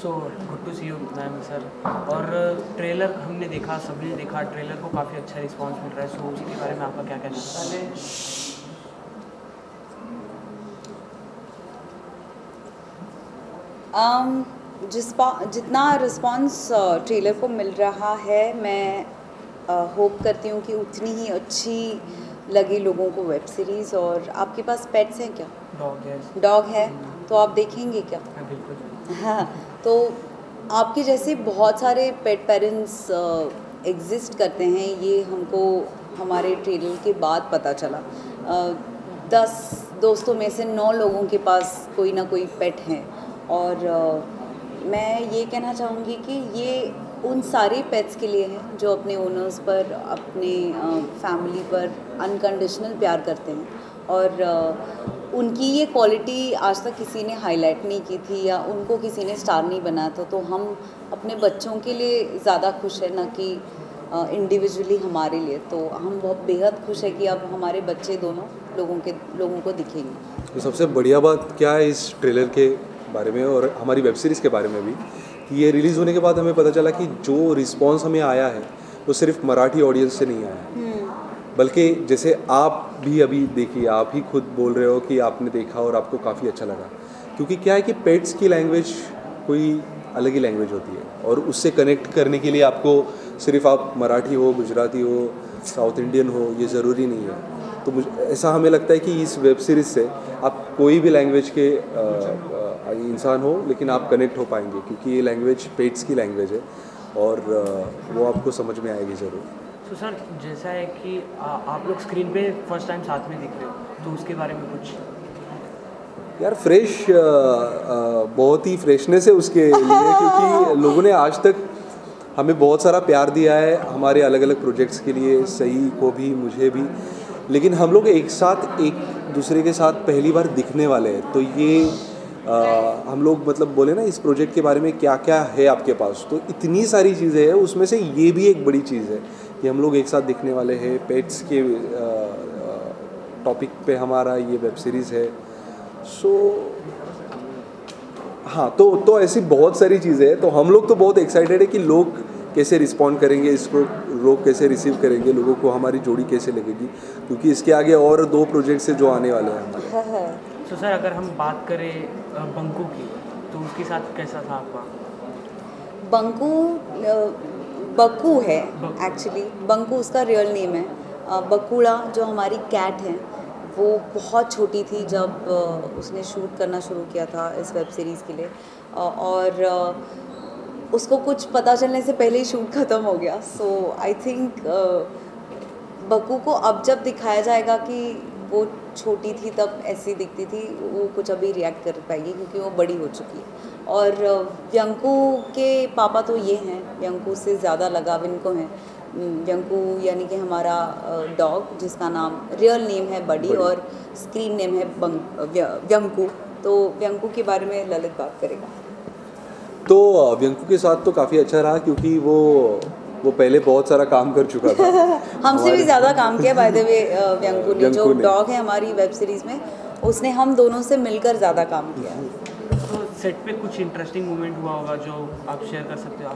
So good to see you ma'am sir. और trailer हमने देखा, सभी ने देखा, ट्रेलर को काफ़ी अच्छा रिस्पांस मिल रहा है, सो उसी के बारे में आपका क्या कहना है? जितना रिस्पांस ट्रेलर को मिल रहा है, मैं होप करती हूँ कि उतनी ही अच्छी लगे लोगों को वेब सीरीज़। और आपके पास पेट्स हैं क्या? डॉग है, तो आप देखेंगे क्या? बिल्कुल। हाँ, तो आपके जैसे बहुत सारे पेट पेरेंट्स एग्जिस्ट करते हैं, ये हमको हमारे ट्रेलर के बाद पता चला। 10 दोस्तों में से 9 लोगों के पास कोई ना कोई पेट है। और मैं ये कहना चाहूँगी कि ये उन सारे पेट्स के लिए है जो अपने ओनर्स पर, अपने फैमिली पर अनकंडीशनल प्यार करते हैं। और उनकी ये क्वालिटी आज तक किसी ने हाईलाइट नहीं की थी या उनको किसी ने स्टार नहीं बनाया था, तो हम अपने बच्चों के लिए ज़्यादा खुश है, ना कि इंडिविजुअली हमारे लिए। तो हम बहुत बेहद खुश है कि अब हमारे बच्चे दोनों लोगों को दिखेंगे। तो सबसे बढ़िया बात क्या है इस ट्रेलर के बारे में और हमारी वेब सीरीज़ के बारे में भी, ये रिलीज़ होने के बाद हमें पता चला कि जो रिस्पॉन्स हमें आया है वो सिर्फ मराठी ऑडियंस से नहीं आया है, बल्कि जैसे आप भी अभी देखिए, आप ही खुद बोल रहे हो कि आपने देखा और आपको काफ़ी अच्छा लगा। क्योंकि क्या है कि पेट्स की लैंग्वेज कोई अलग ही लैंग्वेज होती है, और उससे कनेक्ट करने के लिए आपको सिर्फ आप मराठी हो, गुजराती हो, साउथ इंडियन हो, ये ज़रूरी नहीं है। तो मुझे ऐसा हमें लगता है कि इस वेब सीरीज़ से आप कोई भी लैंग्वेज के इंसान हो, लेकिन आप कनेक्ट हो पाएंगे, क्योंकि ये लैंग्वेज पेट्स की लैंग्वेज है और वो आपको समझ में आएगी ज़रूर। तो सर जैसा है कि आप लोग स्क्रीन पे फर्स्ट टाइम साथ में दिख रहे हो, तो उसके बारे में कुछ? यार फ्रेश, बहुत ही फ्रेशनेस है उसके लिए, क्योंकि लोगों ने आज तक हमें बहुत सारा प्यार दिया है हमारे अलग अलग प्रोजेक्ट्स के लिए, सही को भी, मुझे भी, लेकिन हम लोग एक साथ एक दूसरे के साथ पहली बार दिखने वाले हैं। तो ये हम लोग मतलब बोले ना इस प्रोजेक्ट के बारे में क्या क्या है आपके पास, तो इतनी सारी चीज़ें हैं, उसमें से ये भी एक बड़ी चीज़ है कि हम लोग एक साथ दिखने वाले हैं। पेट्स के टॉपिक पे हमारा ये वेब सीरीज़ है। सो हाँ, तो ऐसी बहुत सारी चीज़ें हैं, तो हम लोग तो बहुत एक्साइटेड है कि लोग कैसे रिस्पॉन्ड करेंगे, इसको लोग कैसे रिसीव करेंगे, लोगों को हमारी जोड़ी कैसे लगेगी, क्योंकि इसके आगे और 2 प्रोजेक्ट्स हैं जो आने वाले हैं। तो सर अगर हम बात करें बंकू की, तो उसके साथ कैसा था आपका? बकू है एक्चुअली, बंकू उसका रियल नेम है। बकुड़ा जो हमारी कैट है, वो बहुत छोटी थी जब उसने शूट करना शुरू किया था इस वेब सीरीज़ के लिए, और उसको कुछ पता चलने से पहले ही शूट ख़त्म हो गया। सो आई थिंक बकू को अब जब दिखाया जाएगा कि वो छोटी थी तब ऐसी दिखती थी, वो कुछ अभी रिएक्ट कर पाएगी क्योंकि वो बड़ी हो चुकी है। और व्यंकू के पापा तो ये हैं, व्यंकू से ज़्यादा लगाव इनको है। व्यंकू यानी कि हमारा डॉग, जिसका नाम रियल नेम है बड़ी और स्क्रीन नेम है व्यंकू, तो व्यंकू के बारे में ललित बात करेगा। तो व्यंकू के साथ तो काफ़ी अच्छा रहा, क्योंकि वो पहले बहुत सारा काम कर चुका था हमसे भी ज़्यादा काम किया बाय द वे व्यंकू ने, जो डॉग है हमारी वेब सीरीज़ में, उसने हम दोनों से मिलकर ज़्यादा काम किया। तो सेट पे कुछ इंटरेस्टिंग मोमेंट हुआ होगा जो आप शेयर कर सकते हो?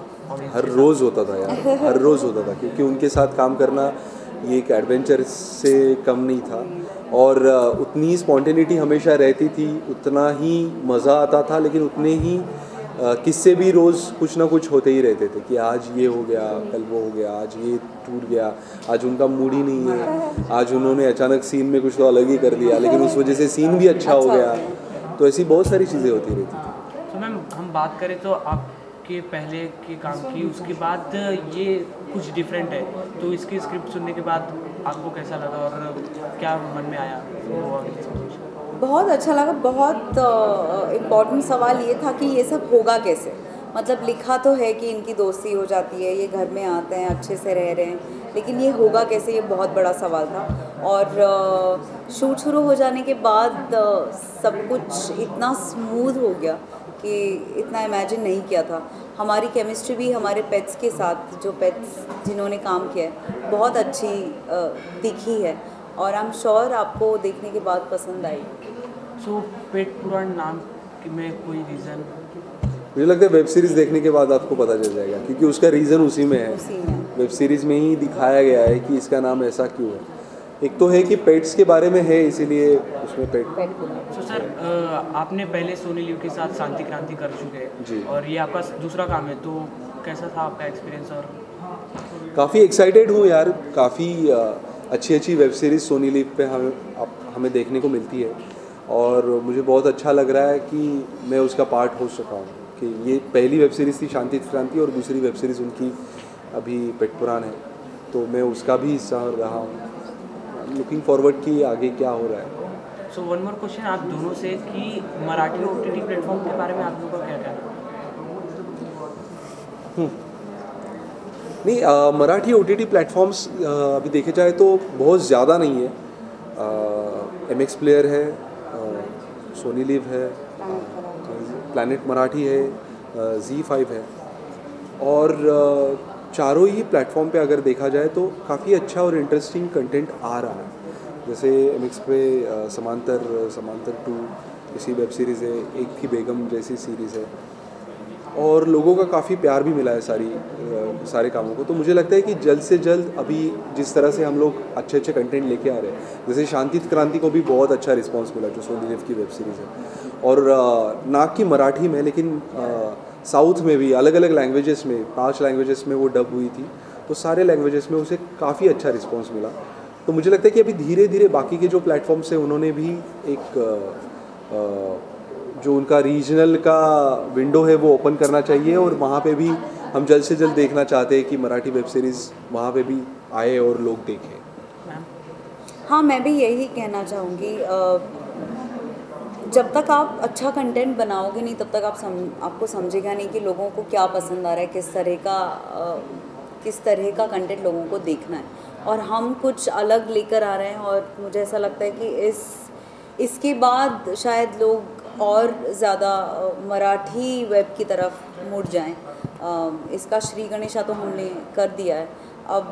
हर रोज़ होता था यार, हर रोज़ होता था, क्योंकि उनके साथ काम करना ये एक एडवेंचर से कम नहीं था, और उतनी स्पॉन्टेनिटी हमेशा रहती थी, उतना ही मज़ा आता था, लेकिन उतने ही किससे भी रोज़ कुछ ना कुछ होते ही रहते थे कि आज ये हो गया, कल वो हो गया, आज ये टूट गया, आज उनका मूड ही नहीं है, आज उन्होंने अचानक सीन में कुछ तो अलग ही कर दिया, लेकिन उस वजह से सीन भी अच्छा हो गया। तो ऐसी बहुत सारी चीज़ें होती रहती थी। तो मैम हम बात करें तो आपके पहले के काम की, उसके बाद ये कुछ डिफरेंट है, तो इसकी स्क्रिप्ट सुनने के बाद आपको कैसा लगा और क्या मन में आया? बहुत अच्छा लगा। बहुत इम्पोर्टेंट सवाल ये था कि ये सब होगा कैसे, मतलब लिखा तो है कि इनकी दोस्ती हो जाती है, ये घर में आते हैं, अच्छे से रह रहे हैं, लेकिन ये होगा कैसे, ये बहुत बड़ा सवाल था। और शूट शुरू हो जाने के बाद सब कुछ इतना स्मूथ हो गया कि इतना इमेजिन नहीं किया था। हमारी केमिस्ट्री भी हमारे पेट्स के साथ, जो पेट्स जिन्होंने काम किया है, बहुत अच्छी दिखी है, और आई एम श्योर आपको देखने के बाद पसंद आई। सो पेट पुरान नाम में कोई रीज़न? मुझे लगता है वेब सीरीज़ देखने के बाद आपको पता चल जाएगा, क्योंकि उसका रीज़न उसी में है। वेब सीरीज़ में ही दिखाया गया है कि इसका नाम ऐसा क्यों है। एक तो है कि पेट्स के बारे में है, इसीलिए उसमें पेट। तो सर आपने पहले सोनी लिव के साथ शांति क्रांति कर चुके हैं और ये आपका दूसरा काम है, तो कैसा था आपका एक्सपीरियंस? और काफ़ी एक्साइटेड हूँ यार, काफ़ी अच्छी अच्छी वेब सीरीज़ सोनी लिव पे हमें देखने को मिलती है और मुझे बहुत अच्छा लग रहा है कि मैं उसका पार्ट हो सका हूँ। कि ये पहली वेब सीरीज़ थी शांति क्रांति और दूसरी वेब सीरीज़ उनकी अभी पेट पुरान है, तो मैं उसका भी हिस्सा रहा हूँ। लुकिंग फॉरवर्ड कि आगे क्या हो रहा है। सो वन मोर क्वेश्चन आप दोनों से कि मराठी ओटीटी प्लेटफॉर्म के बारे में आप लोगों का क्या कहना है? नहीं, मराठी ओटीटी प्लेटफॉर्म्स अभी देखे जाए तो बहुत ज़्यादा नहीं है। MX प्लेयर है, सोनी लिव है, प्लैनेट मराठी है, ZEE5 है और चारों ही प्लेटफॉर्म पे अगर देखा जाए तो काफ़ी अच्छा और इंटरेस्टिंग कंटेंट आ रहा है। जैसे MX पे समांतर 2 जैसी वेब सीरीज़ है, एक थी बेगम जैसी सीरीज़ है और लोगों का काफ़ी प्यार भी मिला है सारे कामों को। तो मुझे लगता है कि जल्द से जल्द अभी जिस तरह से हम लोग अच्छे अच्छे कंटेंट लेके आ रहे हैं, जैसे शांति क्रांति को भी बहुत अच्छा रिस्पॉन्स मिला जो सोनी लिव की वेब सीरीज़ है और ना कि मराठी में लेकिन साउथ में भी अलग अलग लैंग्वेजेस में 5 लैंग्वेजेस में वो डब हुई थी, तो सारे लैंग्वेजेस में उसे काफ़ी अच्छा रिस्पॉन्स मिला। तो मुझे लगता है कि अभी धीरे धीरे बाकी के जो प्लेटफॉर्म्स हैं उन्होंने भी एक जो उनका रीजनल का विंडो है वो ओपन करना चाहिए और वहाँ पे भी हम जल्द से जल्द देखना चाहते हैं कि मराठी वेब सीरीज़ वहाँ पे भी आए और लोग देखें। हाँ, मैं भी यही कहना चाहूँगी। जब तक आप अच्छा कंटेंट बनाओगे नहीं तब तक आपको समझेगा नहीं कि लोगों को क्या पसंद आ रहा है, किस तरह का कंटेंट लोगों को देखना है। और हम कुछ अलग लेकर आ रहे हैं और मुझे ऐसा लगता है कि इसके बाद शायद लोग और ज़्यादा मराठी वेब की तरफ मुड़ जाएं। इसका श्री गणेशा तो हमने कर दिया है। अब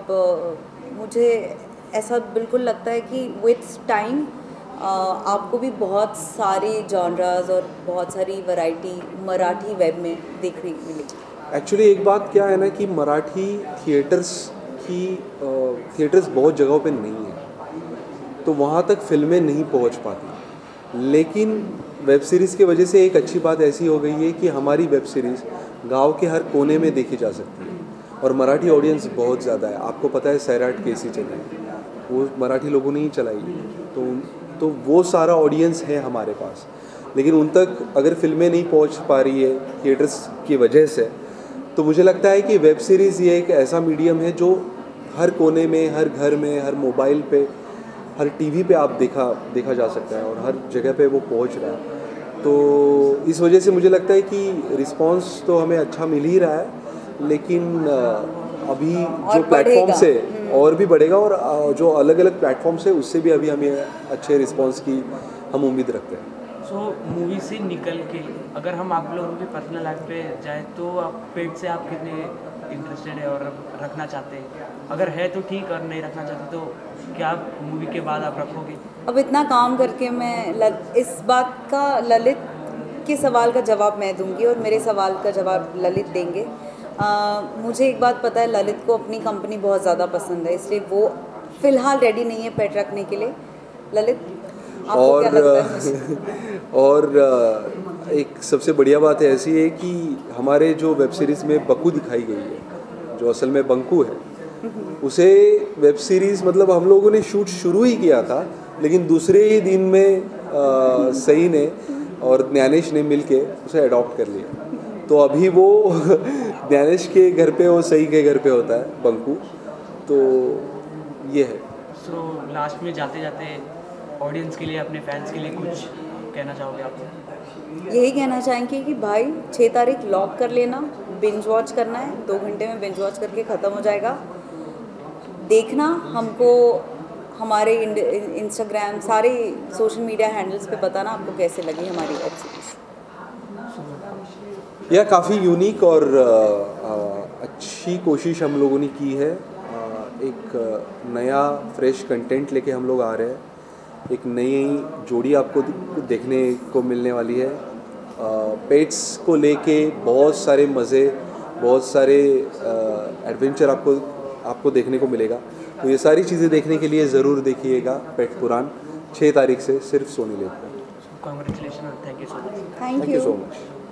मुझे ऐसा बिल्कुल लगता है कि विथ टाइम आपको भी बहुत सारे जॉनरास और बहुत सारी वैरायटी मराठी वेब में देखने मिलेगी। एक्चुअली एक बात क्या है ना कि मराठी थिएटर्स बहुत जगहों पे नहीं है, तो वहाँ तक फिल्में नहीं पहुँच पाती। लेकिन वेब सीरीज़ की वजह से एक अच्छी बात ऐसी हो गई है कि हमारी वेब सीरीज़ गाँव के हर कोने में देखी जा सकती है और मराठी ऑडियंस बहुत ज़्यादा है। आपको पता है सैराट कैसी चली, वो मराठी लोगों ने ही चलाई, तो वो सारा ऑडियंस है हमारे पास। लेकिन उन तक अगर फिल्में नहीं पहुंच पा रही है थिएटर्स की वजह से, तो मुझे लगता है कि वेब सीरीज़ ये एक ऐसा मीडियम है जो हर कोने में, हर घर में, हर मोबाइल पे, हर टीवी पे आप देखा जा सकता है और हर जगह पे वो पहुंच रहा है। तो इस वजह से मुझे लगता है कि रिस्पॉन्स तो हमें अच्छा मिल ही रहा है, लेकिन अभी जो प्लेटफॉर्म्स है और भी बढ़ेगा और जो अलग अलग प्लेटफॉर्म्स है उससे भी अभी हमें अच्छे रिस्पांस की हम उम्मीद रखते हैं। सो मूवी से निकल के अगर हम आप लोगों की पर्सनल लाइफ पे जाए तो आप पेट से आप कितने इंटरेस्टेड है और रखना चाहते हैं? अगर है तो ठीक और नहीं रखना चाहते तो क्या आप मूवी के बाद आप रखोगे? अब इतना काम करके मैं इस बात का ललित के सवाल का जवाब मैं दूँगी और मेरे सवाल का जवाब ललित देंगे। मुझे एक बात पता है, ललित को अपनी कंपनी बहुत ज़्यादा पसंद है, इसलिए वो फ़िलहाल रेडी नहीं है पेट रखने के लिए। ललित आपको क्या लगता है? और एक सबसे बढ़िया बात है ऐसी है कि हमारे जो वेब सीरीज़ में बकू दिखाई गई है, जो असल में बंकू है, उसे वेब सीरीज़ मतलब हम लोगों ने शूट शुरू ही किया था, लेकिन दूसरे ही दिन में सई ने और ज्ञानेश ने मिल के उसे अडॉप्ट कर लिया। तो अभी वो ज्ञानेश के घर पे और सई के घर पे होता है बंकू, तो ये है। सो लास्ट में जाते जाते ऑडियंस के लिए, अपने फैंस के लिए कुछ कहना चाहोगे आप? यही कहना चाहेंगे कि भाई 6 तारीख लॉक कर लेना, बिंज वॉच करना है, 2 घंटे में बिंज वॉच करके ख़त्म हो जाएगा। देखना हमको हमारे इंस्टाग्राम, सारे सोशल मीडिया हैंडल्स पे बताना आपको कैसे लगी हमारी वेब सीरीज़। यह काफ़ी यूनिक और अच्छी कोशिश हम लोगों ने की है। एक नया फ्रेश कंटेंट लेके हम लोग आ रहे हैं, एक नई जोड़ी आपको देखने को मिलने वाली है पेट्स को लेके बहुत सारे मज़े, बहुत सारे एडवेंचर आपको देखने को मिलेगा। तो ये सारी चीज़ें देखने के लिए ज़रूर देखिएगा पेट पुरान 6 तारीख से सिर्फ सोनी लिव पर। Congratulation, thank you so much.